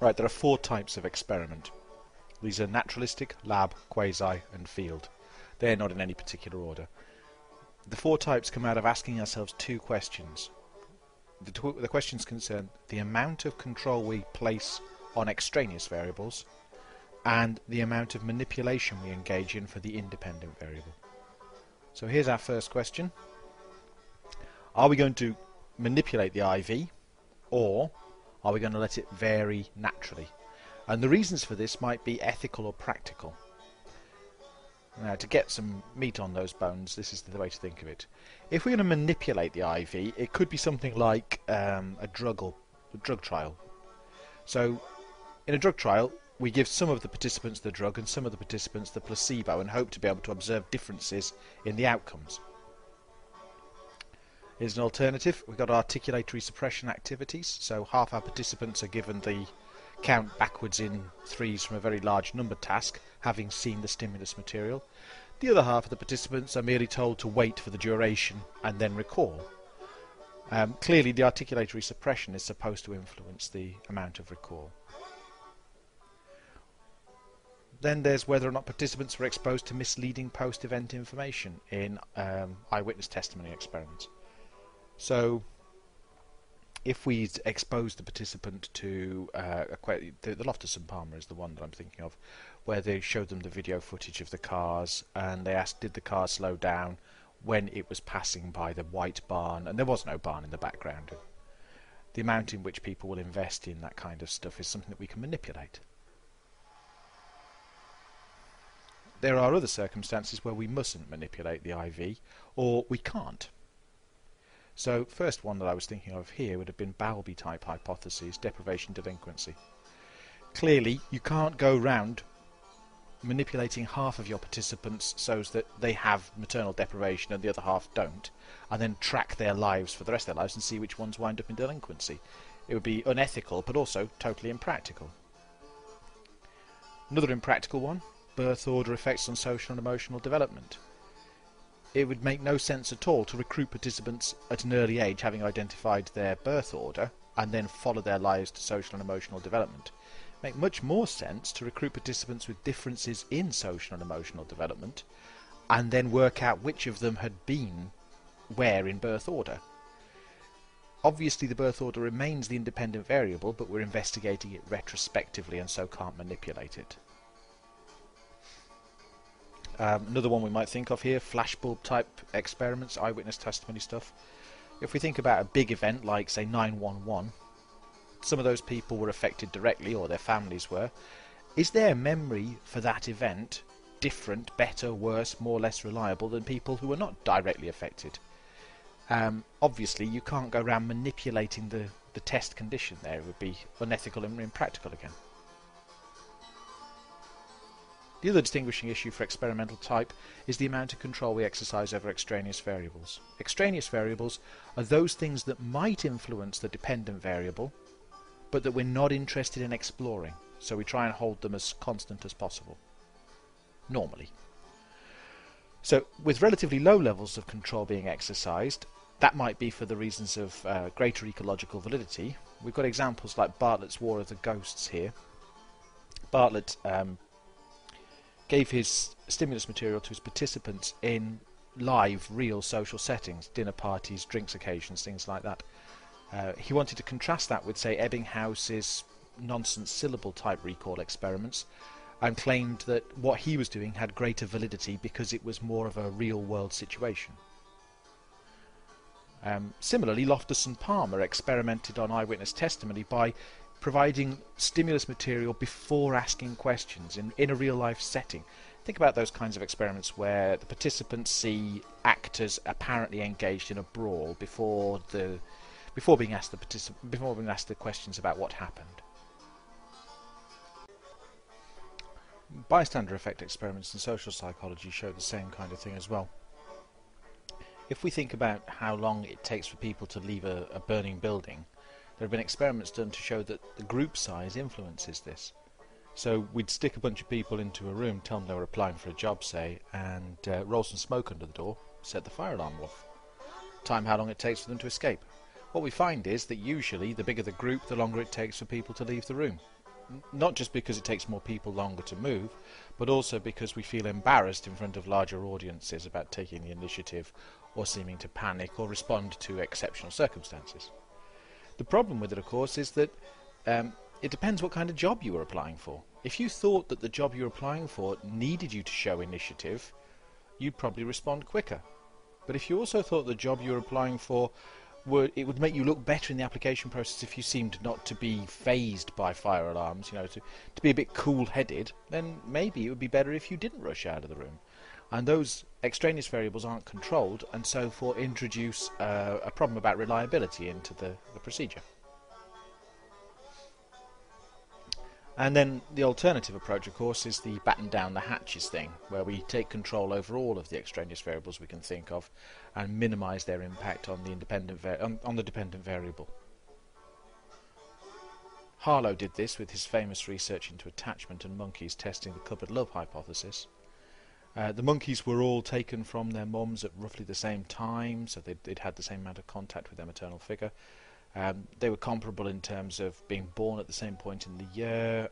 Right, there are four types of experiment. These are naturalistic, lab, quasi, and field. They're not in any particular order. The four types come out of asking ourselves two questions. The questions concern the amount of control we place on extraneous variables and the amount of manipulation we engage in for the independent variable. So here's our first question. Are we going to manipulate the IV, or are we going to let it vary naturally? And the reasons for this might be ethical or practical. Now, to get some meat on those bones, this is the way to think of it. If we're going to manipulate the IV, it could be something like a drug trial. So in a drug trial, we give some of the participants the drug and some of the participants the placebo and hope to be able to observe differences in the outcomes. Here's an alternative. We've got articulatory suppression activities, so half our participants are given the count backwards in threes from a very large number task, having seen the stimulus material. The other half of the participants are merely told to wait for the duration and then recall. Clearly the articulatory suppression is supposed to influence the amount of recall. Then there's whether or not participants were exposed to misleading post-event information in eyewitness testimony experiments. So if we expose the participant to the Loftus and Palmer is the one that I'm thinking of, where they showed them the video footage of the cars and they asked, did the car slow down when it was passing by the white barn, and there was no barn in the background. The amount in which people will invest in that kind of stuff is something that we can manipulate. There are other circumstances where we mustn't manipulate the IV, or we can't. So first one that I was thinking of here would have been Bowlby type hypotheses, deprivation delinquency. Clearly you can't go round manipulating half of your participants so that they have maternal deprivation and the other half don't, and then track their lives for the rest of their lives and see which ones wind up in delinquency. It would be unethical but also totally impractical. Another impractical one, birth order effects on social and emotional development. It would make no sense at all to recruit participants at an early age having identified their birth order and then follow their lives to social and emotional development. It would make much more sense to recruit participants with differences in social and emotional development and then work out which of them had been where in birth order. Obviously the birth order remains the independent variable, but we're investigating it retrospectively and so can't manipulate it. Another one we might think of here, flashbulb type experiments, eyewitness testimony stuff. If we think about a big event like, say, 9/11, some of those people were affected directly, or their families were. Is their memory for that event different, better, worse, more or less reliable than people who were not directly affected? Obviously you can't go around manipulating the test condition there. It would be unethical and impractical again. The other distinguishing issue for experimental type is the amount of control we exercise over extraneous variables. Extraneous variables are those things that might influence the dependent variable, but that we're not interested in exploring, so we try and hold them as constant as possible, normally. So with relatively low levels of control being exercised, that might be for the reasons of greater ecological validity. We've got examples like Bartlett's War of the Ghosts here. Bartlett gave his stimulus material to his participants in live, real social settings, dinner parties, drinks occasions, things like that. He wanted to contrast that with, say, Ebbinghaus's nonsense syllable type recall experiments, and claimed that what he was doing had greater validity because it was more of a real world situation. Similarly, Loftus and Palmer experimented on eyewitness testimony by providing stimulus material before asking questions in a real-life setting. Think about those kinds of experiments where the participants see actors apparently engaged in a brawl before being asked the questions about what happened. Bystander effect experiments in social psychology show the same kind of thing as well. If we think about how long it takes for people to leave a burning building, there have been experiments done to show that the group size influences this. So we'd stick a bunch of people into a room, tell them they were applying for a job, say, and roll some smoke under the door, set the fire alarm off. Time how long it takes for them to escape. What we find is that usually the bigger the group, the longer it takes for people to leave the room. not just because it takes more people longer to move, but also because we feel embarrassed in front of larger audiences about taking the initiative or seeming to panic or respond to exceptional circumstances. The problem with it, of course, is that it depends what kind of job you are applying for. If you thought that the job you were applying for needed you to show initiative, you'd probably respond quicker. But if you also thought the job you were applying for, it would make you look better in the application process if you seemed not to be phased by fire alarms, you know, to be a bit cool-headed, then maybe it would be better if you didn't rush out of the room. And those extraneous variables aren't controlled, and so forth introduce a problem about reliability into the procedure. And then the alternative approach, of course, is the batten down the hatches thing, where we take control over all of the extraneous variables we can think of and minimise their impact on the dependent variable. Harlow did this with his famous research into attachment and monkeys testing the cupboard love hypothesis. The monkeys were all taken from their mums at roughly the same time, so they'd had the same amount of contact with their maternal figure. They were comparable in terms of being born at the same point in the year,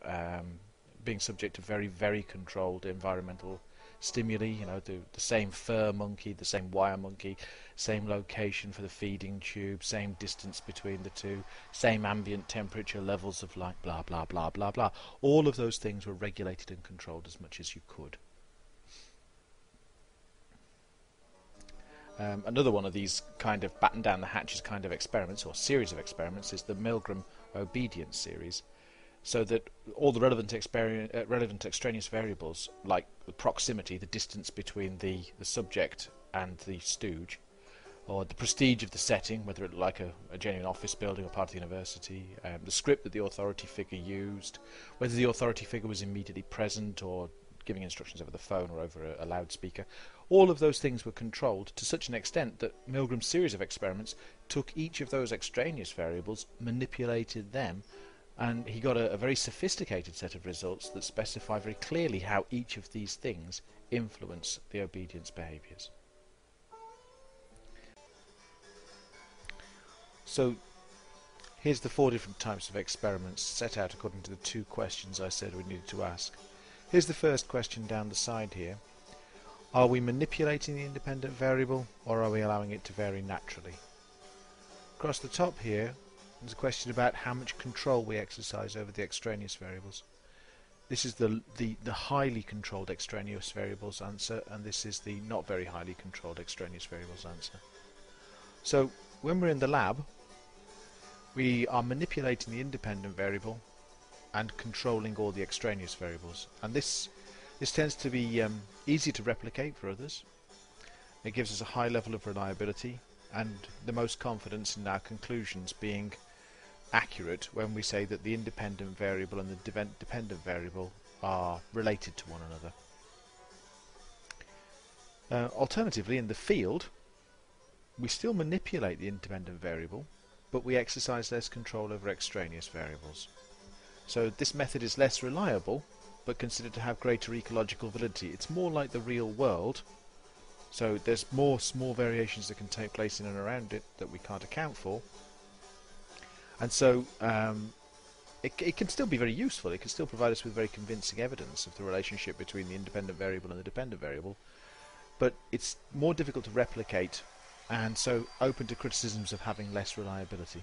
being subject to very, very controlled environmental stimuli, you know, the same fur monkey, the same wire monkey, same location for the feeding tube, same distance between the two, same ambient temperature, levels of light, blah, blah, blah, blah, blah. All of those things were regulated and controlled as much as you could. Another one of these kind of batten down the hatches kind of experiments, or series of experiments, is the Milgram obedience series, so that all the relevant extraneous variables, like the proximity, the distance between the subject and the stooge, or the prestige of the setting, whether it looked like a genuine office building or part of the university, the script that the authority figure used, whether the authority figure was immediately present or giving instructions over the phone or over a loudspeaker. All of those things were controlled to such an extent that Milgram's series of experiments took each of those extraneous variables, manipulated them, and he got a very sophisticated set of results that specify very clearly how each of these things influence the obedience behaviours. So here's the four different types of experiments set out according to the two questions I said we needed to ask. Here's the first question down the side here. Are we manipulating the independent variable, or are we allowing it to vary naturally? Across the top here, there's a question about how much control we exercise over the extraneous variables. This is the highly controlled extraneous variables answer, and this is the not very highly controlled extraneous variables answer. So when we're in the lab, we are manipulating the independent variable and controlling all the extraneous variables, and this tends to be easy to replicate for others. It gives us a high level of reliability and the most confidence in our conclusions being accurate when we say that the independent variable and the dependent variable are related to one another. Alternatively, in the field, we still manipulate the independent variable, but we exercise less control over extraneous variables. So this method is less reliable, but considered to have greater ecological validity. It's more like the real world, so there's more small variations that can take place in and around it that we can't account for. And so it can still be very useful. It can still provide us with very convincing evidence of the relationship between the independent variable and the dependent variable, but it's more difficult to replicate, and so open to criticisms of having less reliability.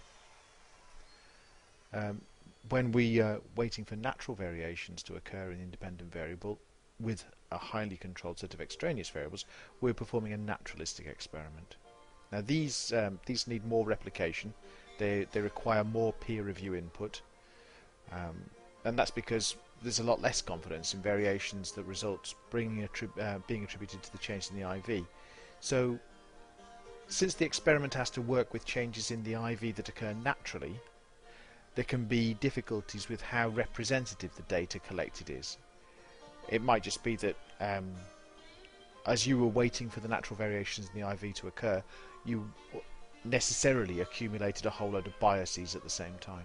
When we are waiting for natural variations to occur in the independent variable with a highly controlled set of extraneous variables, we're performing a naturalistic experiment. Now these need more replication. They require more peer review input, and that's because there's a lot less confidence in variations that result being attributed to the change in the IV. So since the experiment has to work with changes in the IV that occur naturally, there can be difficulties with how representative the data collected is. It might just be that as you were waiting for the natural variations in the IV to occur, you necessarily accumulated a whole load of biases at the same time.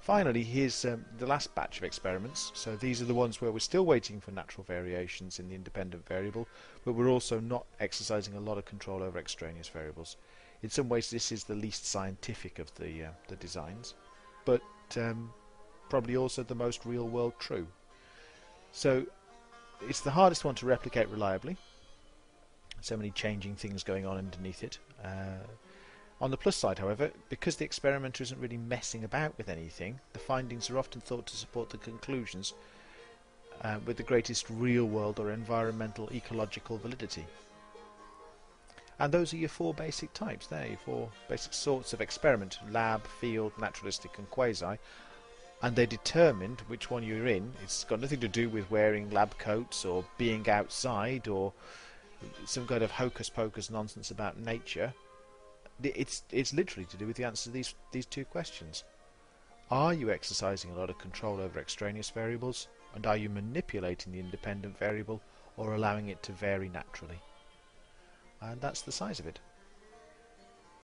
Finally, here's the last batch of experiments. So these are the ones where we're still waiting for natural variations in the independent variable, but we're also not exercising a lot of control over extraneous variables. In some ways this is the least scientific of the designs, but probably also the most real world true. So it's the hardest one to replicate reliably. So many changing things going on underneath it. On the plus side, however, because the experimenter isn't really messing about with anything, the findings are often thought to support the conclusions with the greatest real-world or environmental ecological validity. And those are your four basic types there, your four basic sorts of experiment: lab, field, naturalistic and quasi. And they're determined which one you're in. It's got nothing to do with wearing lab coats or being outside or some kind of hocus-pocus nonsense about nature. It's literally to do with the answer to these two questions. Are you exercising a lot of control over extraneous variables, and are you manipulating the independent variable or allowing it to vary naturally? And that's the size of it.